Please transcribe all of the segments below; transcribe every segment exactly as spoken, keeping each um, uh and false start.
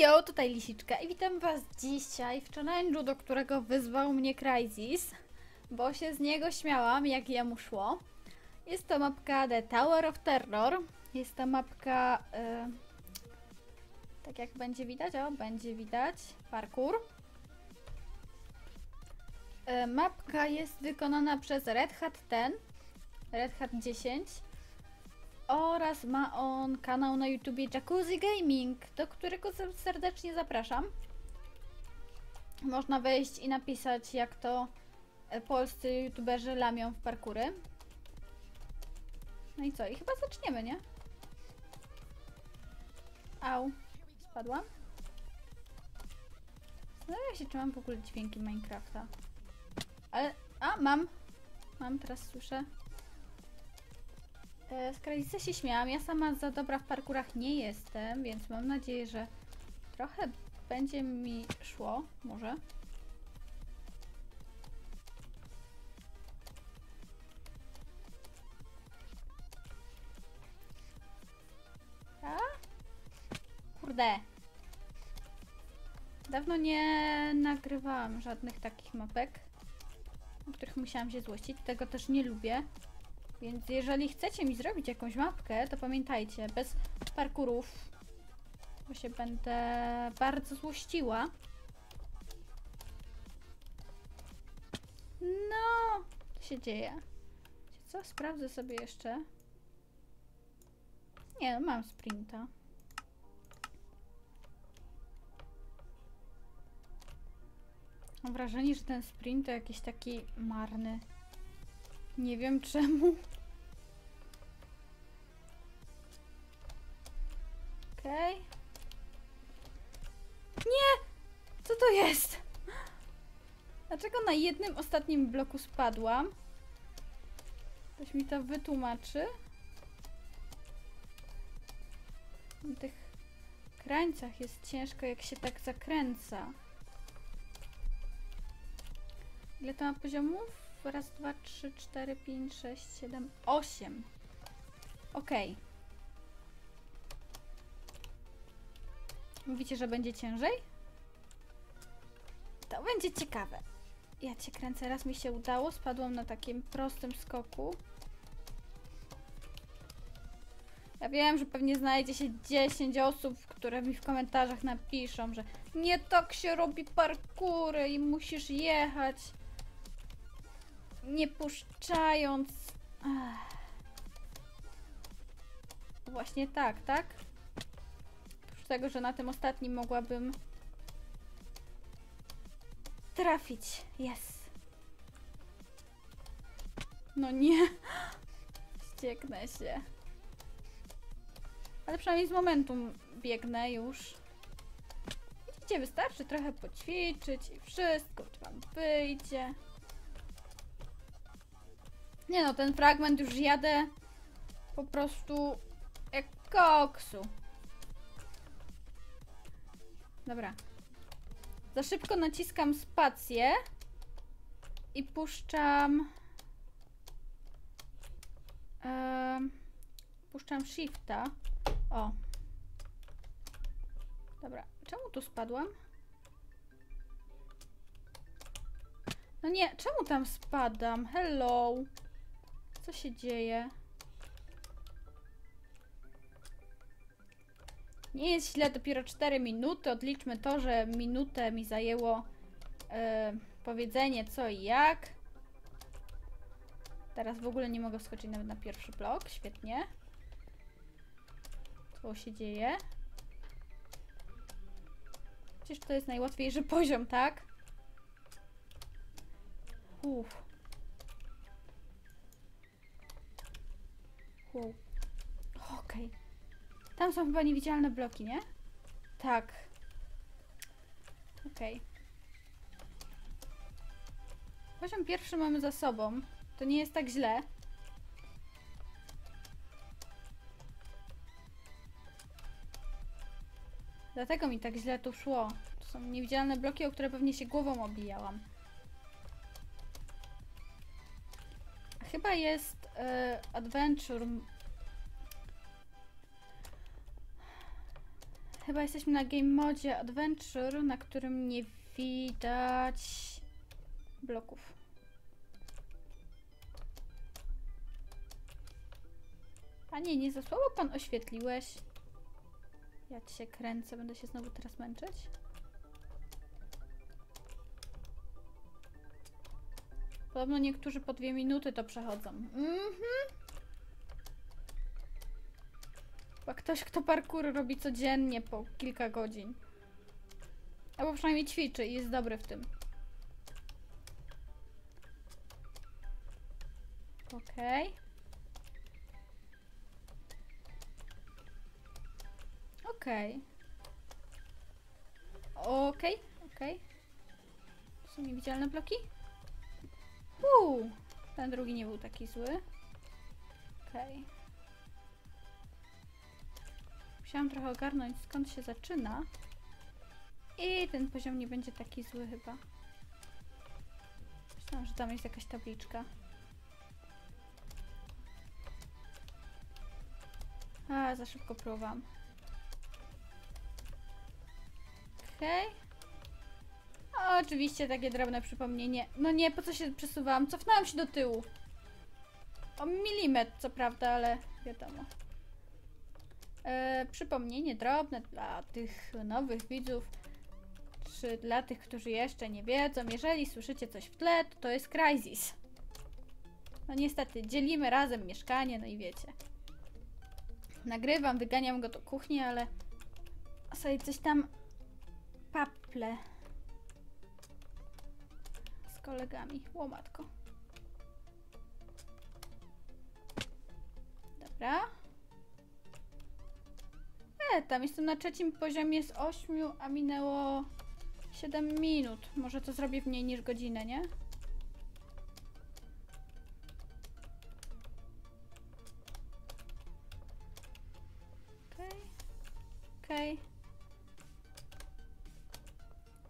Hejo, tutaj Lisiczka i witam was dzisiaj w challenge'u, do którego wyzwał mnie Crysis, bo się z niego śmiałam, jak jemu szło. Jest to mapka The Tower of Terror. Jest to mapka, yy, tak jak będzie widać, o, będzie widać, parkour. Yy, mapka jest wykonana przez Red Hat ten, Red Hat dziesięć. Oraz ma on kanał na YouTubie Jacuzzi Gaming, do którego serdecznie zapraszam. Można wejść i napisać, jak to polscy youtuberzy lamią w parkury. No i co? I chyba zaczniemy, nie? Au, spadłam. Zastanawiam się, czy mam w ogóle dźwięki Minecrafta. Ale... a, mam! Mam, teraz słyszę. Z Crysis się śmiałam, ja sama za dobra w parkurach nie jestem, więc mam nadzieję, że trochę będzie mi szło, może. A? Kurde. Dawno nie nagrywałam żadnych takich mapek, o których musiałam się złościć, tego też nie lubię. Więc jeżeli chcecie mi zrobić jakąś mapkę, to pamiętajcie, bez parkurów, bo się będę bardzo złościła. No, co się dzieje? Co? Sprawdzę sobie jeszcze. Nie, mam sprinta. Mam wrażenie, że ten sprint to jakiś taki marny. Nie wiem czemu. Okej. Okay. Nie! Co to jest? Dlaczego na jednym ostatnim bloku spadłam? Ktoś mi to wytłumaczy? Na tych krańcach jest ciężko, jak się tak zakręca. Ile to ma poziomów? Raz, dwa, trzy, cztery, pięć, sześć, siedem, osiem. Okej. Mówicie, że będzie ciężej? To będzie ciekawe. Ja cię kręcę. Raz mi się udało. Spadłam na takim prostym skoku. Ja wiem, że pewnie znajdzie się dziesięć osób, które mi w komentarzach napiszą, że nie tak się robi parkury i musisz jechać. Nie puszczając... Ech. Właśnie tak, tak? Oprócz tego, że na tym ostatnim mogłabym trafić. Yes! No nie! Ścieknę się. Ale przynajmniej z momentum biegnę już. Widzicie, wystarczy trochę poćwiczyć i wszystko wam wyjdzie. Nie no, ten fragment już jadę po prostu jak koksu. Dobra. Za szybko naciskam spację i puszczam... Yy, puszczam shifta. O. Dobra, czemu tu spadłam? No nie, czemu tam spadam? Hello! Co się dzieje? Nie jest źle, dopiero cztery minuty. Odliczmy to, że minutę mi zajęło yy, powiedzenie co i jak. Teraz w ogóle nie mogę wskoczyć nawet na pierwszy blok. Świetnie. Co się dzieje? Przecież to jest najłatwiejszy poziom, tak? Uff. Wow. Okej. Okay. Tam są chyba niewidzialne bloki, nie? Tak. Okej. Okay. Poziom pierwszy mamy za sobą. To nie jest tak źle. Dlatego mi tak źle tu szło. To są niewidzialne bloki, o które pewnie się głową obijałam. Chyba jest y, adventure. Chyba jesteśmy na game modzie Adventure, na którym nie widać bloków. Panie, nie za słabo pan oświetliłeś. Ja ci się kręcę, będę się znowu teraz męczyć. Podobno niektórzy po dwie minuty to przechodzą. Mhm. Chyba ktoś, kto parkour robi codziennie po kilka godzin. Albo przynajmniej ćwiczy i jest dobry w tym. Okej. Okay. Okej. Okej, okej. To są niewidzialne bloki? Uuu, ten drugi nie był taki zły. Okej. Musiałam trochę ogarnąć, skąd się zaczyna. I ten poziom nie będzie taki zły chyba. Myślałam, że tam jest jakaś tabliczka. A, za szybko próbowałam. Okej. Okay. Oczywiście takie drobne przypomnienie. No nie, po co się przesuwałam? Cofnęłam się do tyłu. O milimetr, co prawda, ale wiadomo. E, przypomnienie drobne dla tych nowych widzów, czy dla tych, którzy jeszcze nie wiedzą. Jeżeli słyszycie coś w tle, to to jest Crysis. No niestety, dzielimy razem mieszkanie, no i wiecie. Nagrywam, wyganiam go do kuchni, ale sobie coś tam... Paple z kolegami. Łomatko. Dobra. E, tam jestem na trzecim poziomie z ośmiu, a minęło siedem minut. Może to zrobię w mniej niż godzinę, nie? Okej. Okay. Okej. Okay.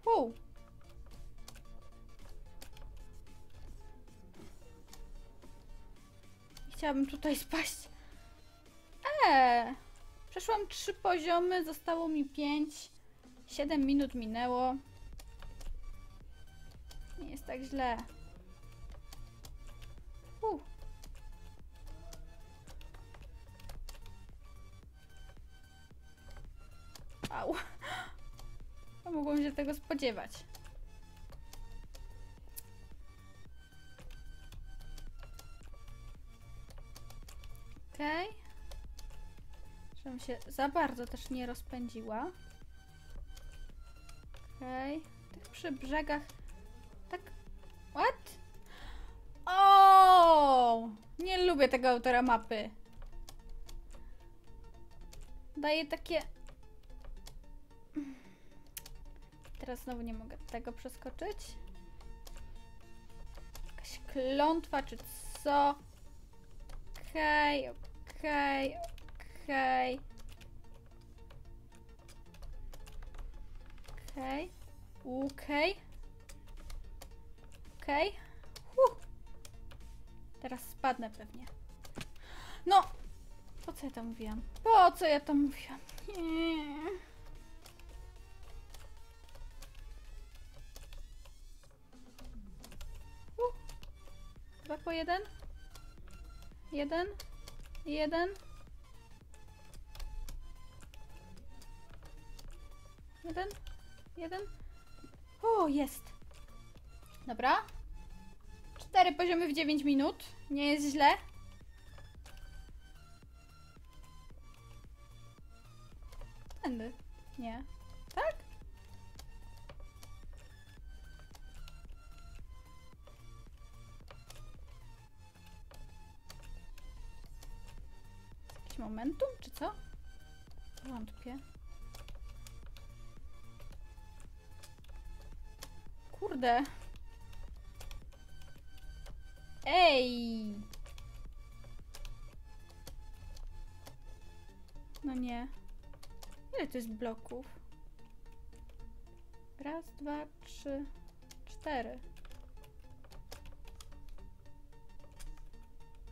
Wow. Chciałabym tutaj spaść. Eee, przeszłam trzy poziomy, zostało mi pięć. siedem minut minęło. Nie jest tak źle. Uh. Au. Mogłam się tego spodziewać. Okej. Okay. Żebym się za bardzo też nie rozpędziła. Okej. Okay. Tak przy brzegach. Tak. What? O! Nie lubię tego autora mapy. Daje takie... Teraz znowu nie mogę tego przeskoczyć. Jakaś klątwa czy co? Okej, okay, okej, okay, okej. Okay. Okej, okay, okej. Okay. Okej. Okay. Teraz spadnę pewnie. No! Po co ja to mówiłam? Po co ja to mówiłam? Nie. Dwa po jeden. Jeden. Jeden. Jeden. Jeden. O, jest. Dobra. Cztery poziomy w dziewięć minut. Nie jest źle. Tędy. Nie. Tak? Momentum, czy co? Wątpię. Kurde. Ej! No nie. Ile to jest bloków? Raz, dwa, trzy, cztery.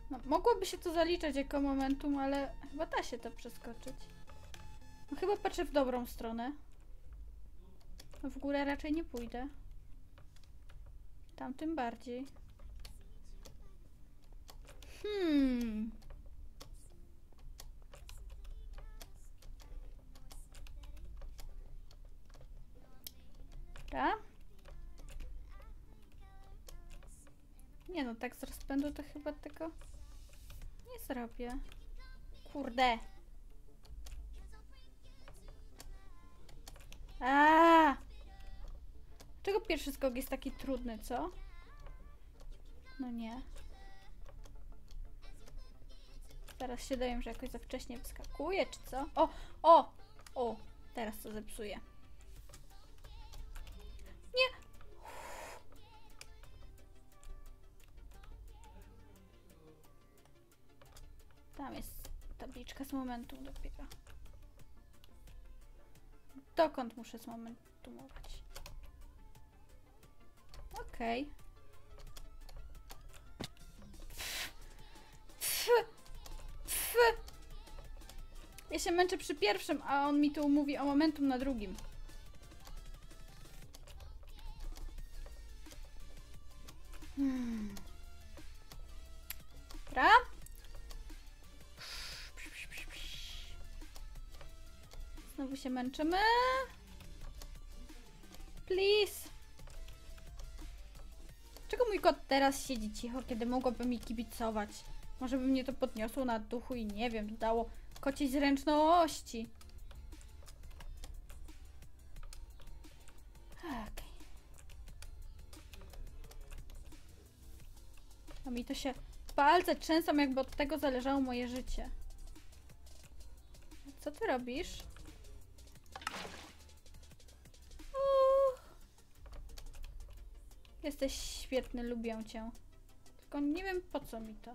No, mogłoby się to zaliczać jako momentum, ale chyba da się to przeskoczyć. No, chyba patrzę w dobrą stronę. W górę raczej nie pójdę. Tam tym bardziej. Hmm. Dobra. Nie no, tak z rozpędu to chyba tego nie zrobię. Kurde. Aaaa! Dlaczego pierwszy skok jest taki trudny, co? No nie. Teraz się dowiem, że jakoś za wcześnie wyskakuje, czy co? O! O! O! Teraz to zepsuję. Nie! Uff. Tam jest tabliczka z momentu dopiero. Dokąd muszę z momentu mówić? Okej. Okay. Ja się męczę przy pierwszym, a on mi tu mówi o momentum na drugim. Hmm. Dobra. Znowu się męczymy. Please. Dlaczego mój kot teraz siedzi cicho, kiedy mogłoby mi kibicować? Może by mnie to podniosło na duchu i nie wiem, dało kociej zręczności. Okay. A mi to się palce trzęsą, jakby od tego zależało moje życie. Co ty robisz? Uuu. Jesteś świetny, lubię cię. Tylko nie wiem, po co mi to.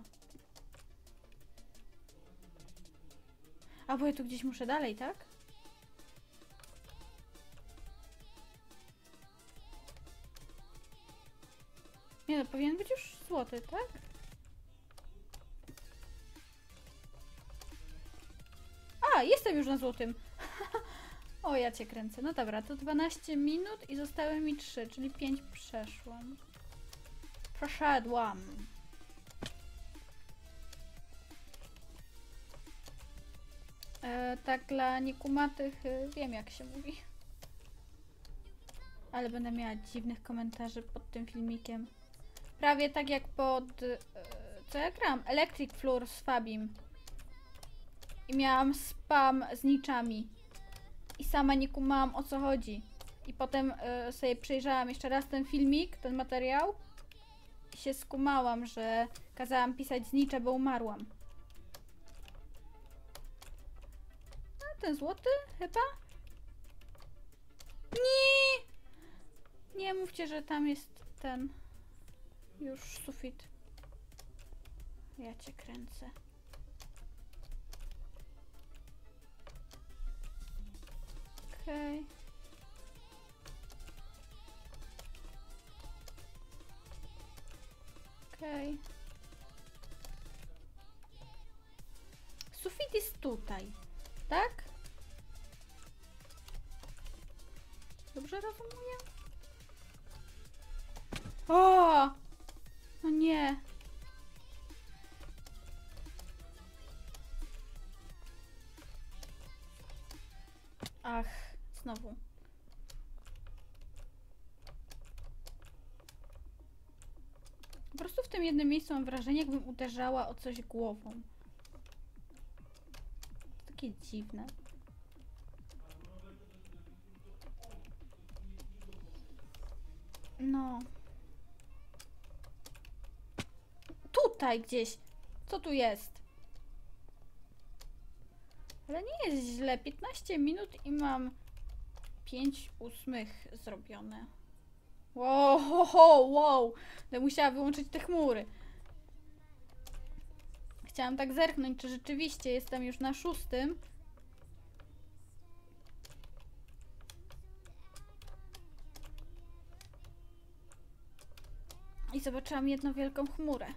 A bo ja tu gdzieś muszę dalej, tak? Nie no, powinien być już złoty, tak? A, jestem już na złotym. O, ja cię kręcę. No dobra, to dwanaście minut i zostały mi trzy, czyli pięć przeszłam. Przeszedłam. E, tak dla niekumatych y, wiem, jak się mówi. Ale będę miała dziwnych komentarzy pod tym filmikiem. Prawie tak jak pod... Y, co ja grałam? Electric Floor z Fabim. I miałam spam z niczami. I sama nie kumałam, o co chodzi. I potem y, sobie przejrzałam jeszcze raz ten filmik, ten materiał. I się skumałam, że kazałam pisać znicza, bo umarłam. Ten złoty? Chyba? Nie! Nie mówcie, że tam jest ten już sufit. Ja cię kręcę. Okej. Okay. Okej. Okay. Sufit jest tutaj, tak? Dobrze rozumiem? O! No nie! Ach, znowu. Po prostu w tym jednym miejscu mam wrażenie, jakbym uderzała o coś głową. To takie dziwne. No. Tutaj gdzieś. Co tu jest? Ale nie jest źle. piętnaście minut i mam pięć ósmych zrobione. Wow, ho, ho, wow. Będę musiała wyłączyć te chmury. Chciałam tak zerknąć, czy rzeczywiście jestem już na szóstym. I zobaczyłam jedną wielką chmurę.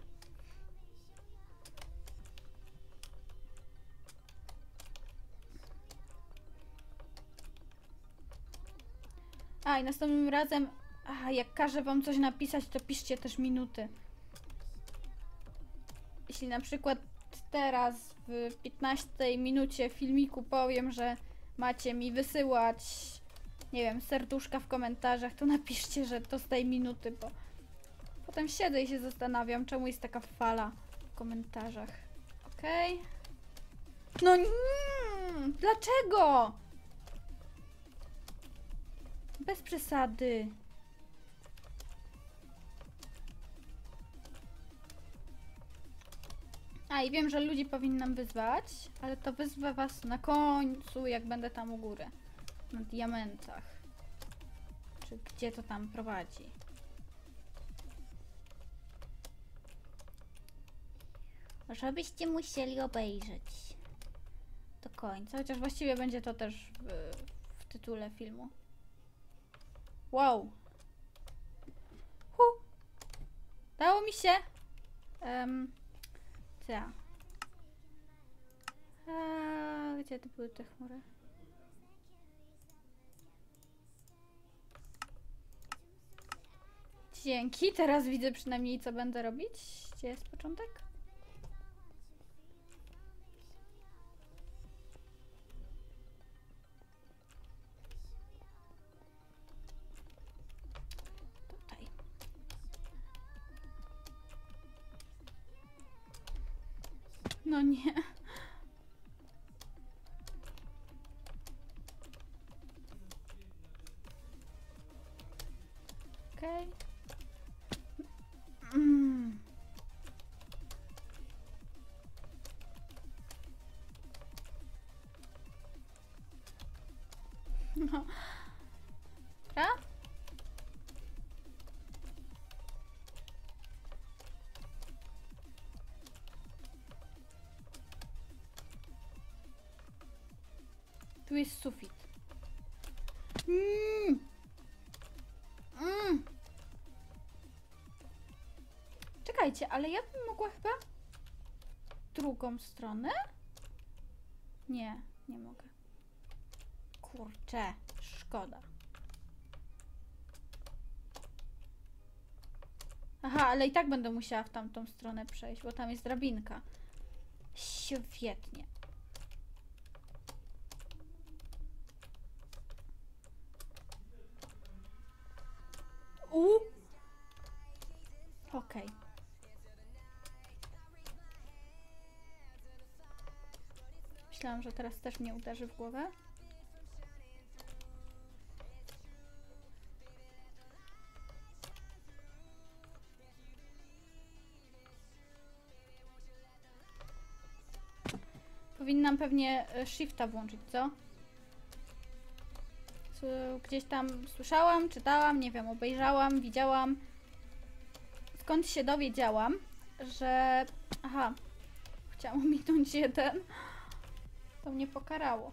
A, i następnym razem, a, jak każę wam coś napisać, to piszcie też minuty. Jeśli na przykład teraz w piętnastej minucie filmiku powiem, że macie mi wysyłać, nie wiem, serduszka w komentarzach, to napiszcie, że to z tej minuty, bo potem siedzę i się zastanawiam, czemu jest taka fala w komentarzach. Okej. Okay. No nie, dlaczego? Bez przesady. A i wiem, że ludzi powinnam wyzwać, ale to wyzwę was na końcu, jak będę tam u góry. Na diamentach. Czy gdzie to tam prowadzi? Żebyście musieli obejrzeć do końca, chociaż właściwie będzie to też w, w tytule filmu. Wow! Huh. Dało mi się! Um, co? A, gdzie to były te chmury? Dzięki, teraz widzę przynajmniej, co będę robić. Gdzie jest początek? No nie. Okej. Okay. Mm. No. Dobra. Tu jest sufit. Mm. Mm. Czekajcie, ale ja bym mogła chyba drugą stronę? Nie, nie mogę. Kurczę, szkoda. Aha, ale i tak będę musiała w tamtą stronę przejść, bo tam jest drabinka. Świetnie. U. Okej. Okay. Myślałam, że teraz też mnie uderzy w głowę. Powinnam pewnie shifta włączyć, co? Gdzieś tam słyszałam, czytałam, nie wiem, obejrzałam, widziałam. Skąd się dowiedziałam, że... Aha, chciałam ominąć jeden. To mnie pokarało.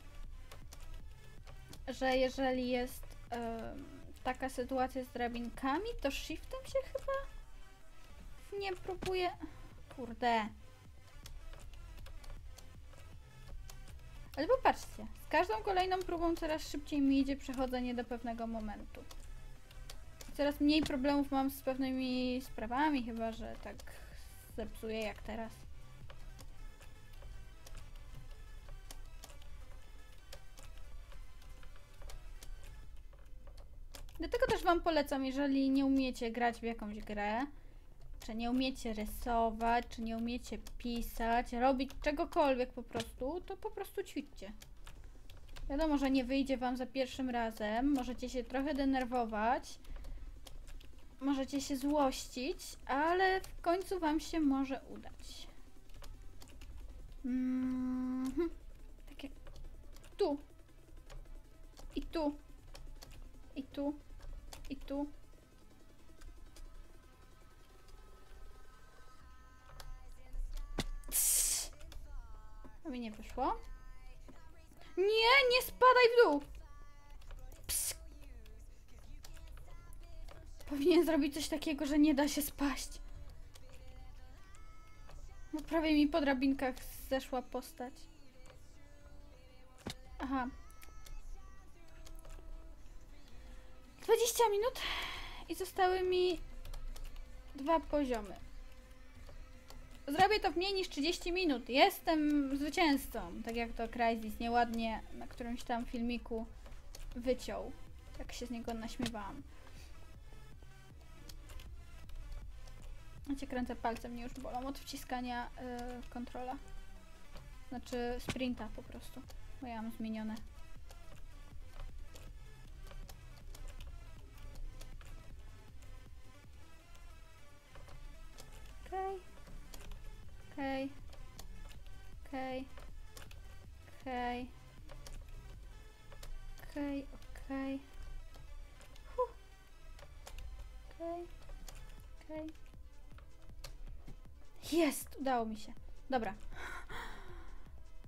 Że jeżeli jest yy, taka sytuacja z drabinkami, to shiftem się chyba nie próbuje... Kurde. Ale popatrzcie, z każdą kolejną próbą coraz szybciej mi idzie przechodzenie do pewnego momentu. Coraz mniej problemów mam z pewnymi sprawami, chyba że tak zepsuję jak teraz. Dlatego też wam polecam, jeżeli nie umiecie grać w jakąś grę, czy nie umiecie rysować, czy nie umiecie pisać, robić czegokolwiek po prostu, to po prostu ćwiczcie. Wiadomo, że nie wyjdzie wam za pierwszym razem, możecie się trochę denerwować, możecie się złościć, ale w końcu wam się może udać. Mm-hmm. Tak jak tu. I tu. I tu. I tu. Mi nie wyszło. Nie, nie spadaj w dół! Psk. Powinien zrobić coś takiego, że nie da się spaść. No prawie mi po drabinkach zeszła postać. Aha. dwadzieścia minut i zostały mi dwa poziomy. Zrobię to w mniej niż trzydzieści minut. Jestem zwycięzcą. Tak jak to Crysis nieładnie na którymś tam filmiku wyciął. Tak się z niego naśmiewałam. Ja cię kręcę palcem, mnie już bolą od wciskania yy, kontrola. Znaczy sprinta po prostu, bo ja mam zmienione. Okej. Okej. Okej. Okej. Okej, okej. Okej. Okej. Jest! Udało mi się. Dobra.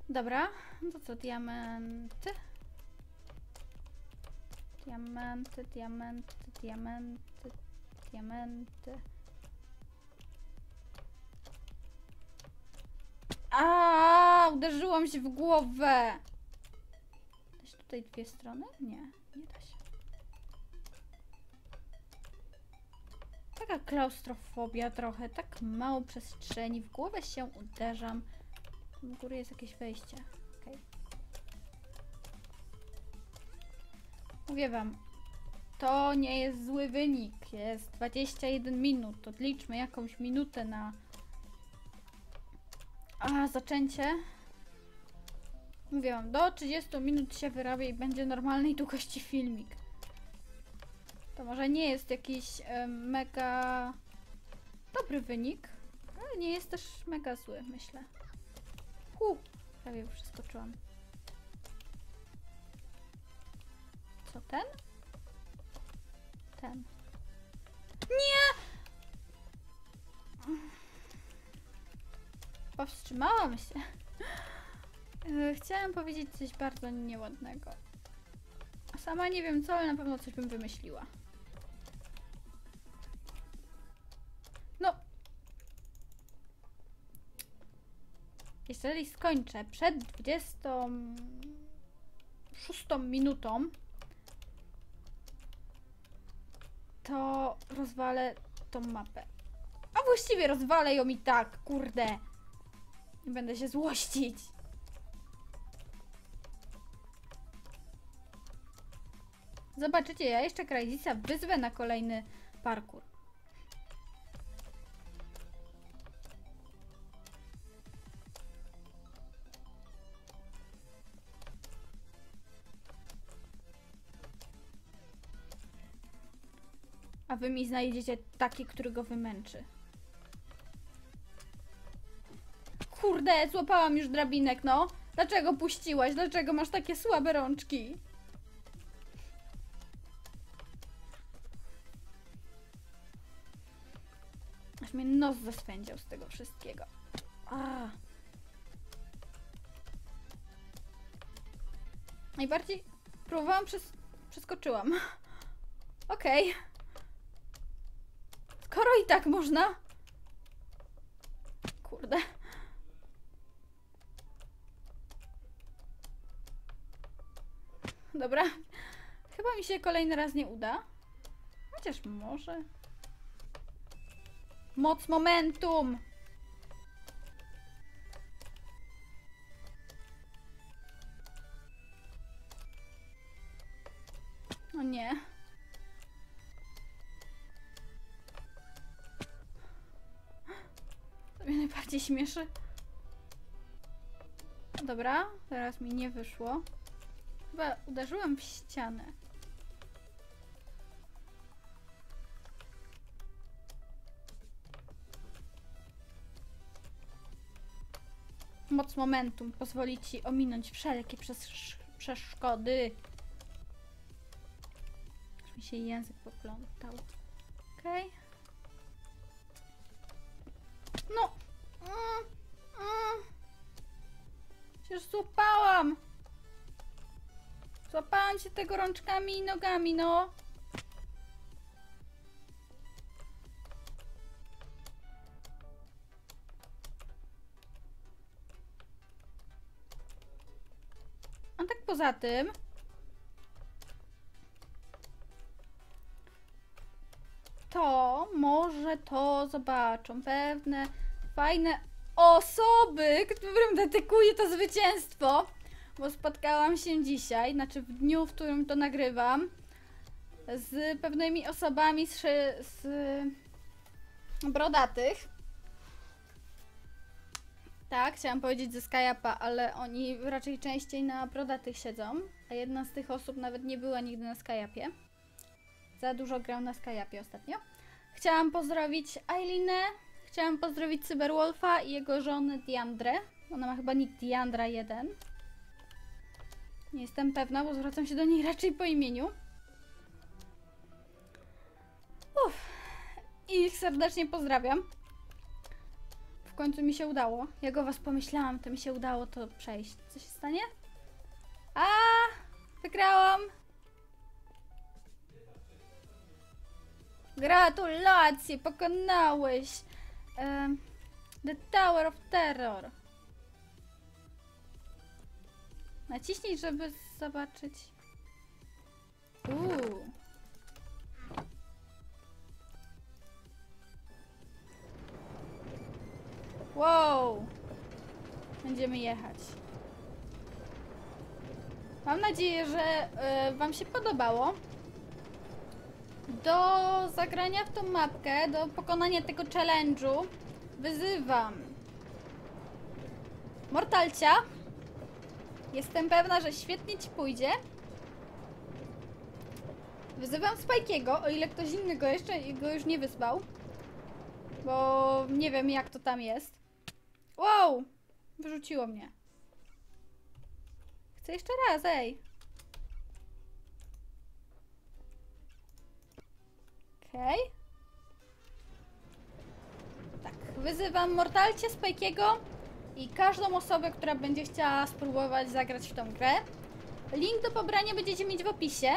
Dobra, no to co, diamenty? Diamenty, diamenty, diamenty, diamenty. A, uderzyłam się w głowę! Da się tutaj dwie strony? Nie, nie da się. Taka klaustrofobia trochę, tak mało przestrzeni, w głowę się uderzam. W górę jest jakieś wejście. Okay. Mówię wam, to nie jest zły wynik. Jest dwadzieścia jeden minut. Odliczmy jakąś minutę na A, zaczęcie. Mówię wam, do trzydziestu minut się wyrabia i będzie normalnej długości filmik. To może nie jest jakiś y, mega dobry wynik, ale nie jest też mega zły, myślę. Hu! Prawie już przeskoczyłam. Co ten? Ten. Nie! Powstrzymałam się. Chciałam powiedzieć coś bardzo nieładnego. Sama nie wiem co, ale na pewno coś bym wymyśliła. No. Jeżeli skończę przed dwudziestą szóstą minutą, to rozwalę tą mapę. A właściwie rozwalę ją i tak, kurde. Nie będę się złościć. Zobaczycie, ja jeszcze Crysisa wyzwę na kolejny parkour. A wy mi znajdziecie taki, który go wymęczy. Kurde, złapałam już drabinek, no. Dlaczego puściłaś? Dlaczego masz takie słabe rączki? Aż mnie nos zaswędział z tego wszystkiego. A. Najbardziej próbowałam, przes przeskoczyłam. Okej. Okay. Skoro i tak można. Kurde. Dobra. Chyba mi się kolejny raz nie uda. Chociaż może. Moc momentum! No nie. To mnie najbardziej śmieszy. Dobra, teraz mi nie wyszło. Chyba uderzyłem w ścianę. Moc momentum pozwoli ci ominąć wszelkie przeszkody. Aż mi się język poplątał. Okej. Okay. No. Mm, mm. Przecież złapałam. Złapałam się tego rączkami i nogami, no. A tak poza tym, to może to zobaczą pewne fajne osoby, którym dedykuję to zwycięstwo, bo spotkałam się dzisiaj, znaczy w dniu, w którym to nagrywam, z pewnymi osobami z, z Brodatych. Tak, chciałam powiedzieć ze Skype'a, ale oni raczej częściej na Brodatych siedzą, a jedna z tych osób nawet nie była nigdy na Skype'ie. Za dużo gram na Skype'ie ostatnio. Chciałam pozdrowić Ailinę, chciałam pozdrowić CyberWolfa i jego żonę Diandrę. Ona ma chyba nick Diandra jeden. Nie jestem pewna, bo zwracam się do niej raczej po imieniu. Uff. I ich serdecznie pozdrawiam. W końcu mi się udało. Jak o was pomyślałam, to mi się udało to przejść. Co się stanie? A, wygrałam! Gratulacje, pokonałeś! Um, The Tower of Terror. Naciśnij, żeby zobaczyć. Uuu. Wow. Będziemy jechać. Mam nadzieję, że y, wam się podobało. Do zagrania w tą mapkę, do pokonania tego challenge'u wyzywam Mortalcia. Jestem pewna, że świetnie ci pójdzie. Wyzywam Spajkiego, o ile ktoś inny go jeszcze go już nie wyzwał. Bo nie wiem, jak to tam jest. Wow! Wyrzuciło mnie. Chcę jeszcze raz, ej. Okej. Okay. Tak, wyzywam Mortalcie, Spajkiego i każdą osobę, która będzie chciała spróbować zagrać w tą grę. Link do pobrania będziecie mieć w opisie.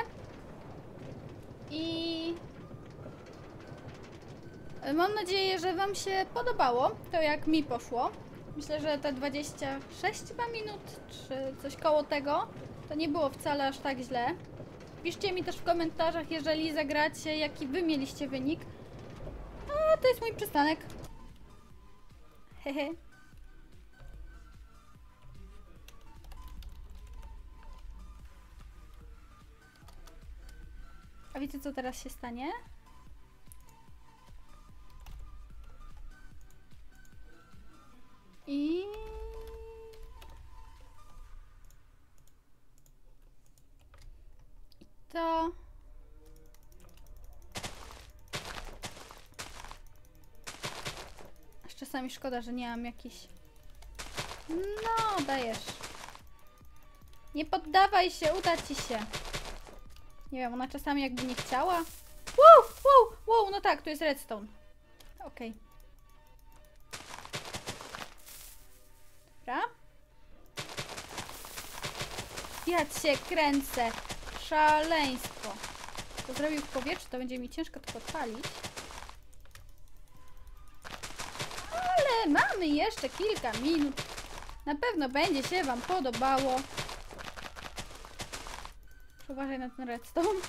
I... mam nadzieję, że wam się podobało to, jak mi poszło. Myślę, że te dwadzieścia sześć minut, czy coś koło tego, to nie było wcale aż tak źle. Piszcie mi też w komentarzach, jeżeli zagracie, jaki wy mieliście wynik. A to jest mój przystanek. Hehe. A wiecie, co teraz się stanie? I... I to... Aż czasami szkoda, że nie mam jakiś... No, dajesz. Nie poddawaj się, uda ci się. Nie wiem, ona czasami jakby nie chciała. Wow, wow, wow, no tak, tu jest redstone. Okej. Okay. Ja cię kręcę. Szaleństwo. To zrobił w powietrzu, to będzie mi ciężko to podpalić. Ale mamy jeszcze kilka minut. Na pewno będzie się wam podobało. Uważaj na ten redstone.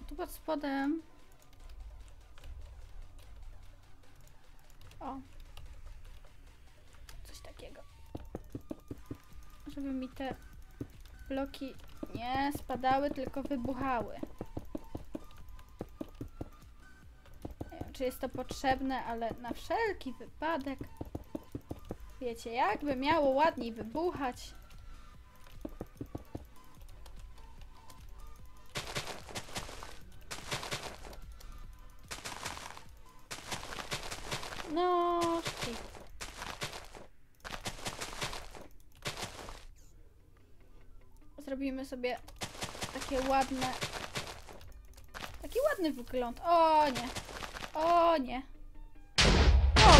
A tu pod spodem... O. Coś takiego. Żeby mi te bloki nie spadały, tylko wybuchały. Nie wiem, czy jest to potrzebne, ale na wszelki wypadek. Wiecie, jakby miało ładniej wybuchać. No, szpik. Zrobimy sobie takie ładne... Taki ładny wygląd. O nie. O nie. O!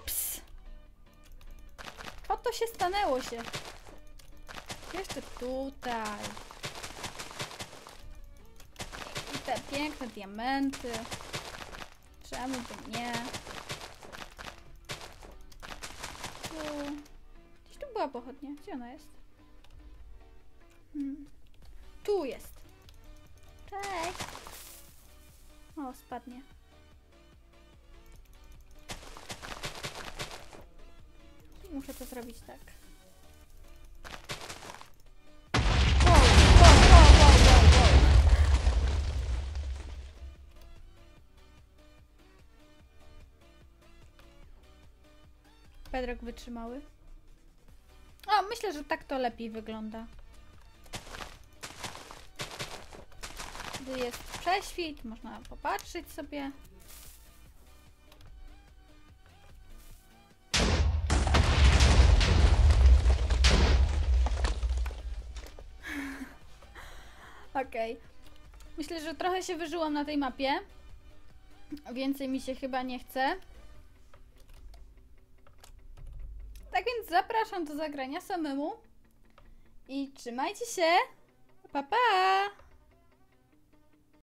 Ups. Oto się stanęło się. Jeszcze tutaj. Te piękne diamenty. Czemu by nie? tu... Gdzieś tu była pochodnia. Gdzie ona jest? Hmm. Tu jest. Cześć. O, spadnie. Muszę to zrobić tak. Wow, wow, wow, wow, wow, wow. Pedrek wytrzymały. O, myślę, że tak to lepiej wygląda. Gdy jest prześwit, można popatrzeć sobie. Okej. Okay. Myślę, że trochę się wyżyłam na tej mapie. Więcej mi się chyba nie chce. Tak więc zapraszam do zagrania samemu. I trzymajcie się. Pa, pa!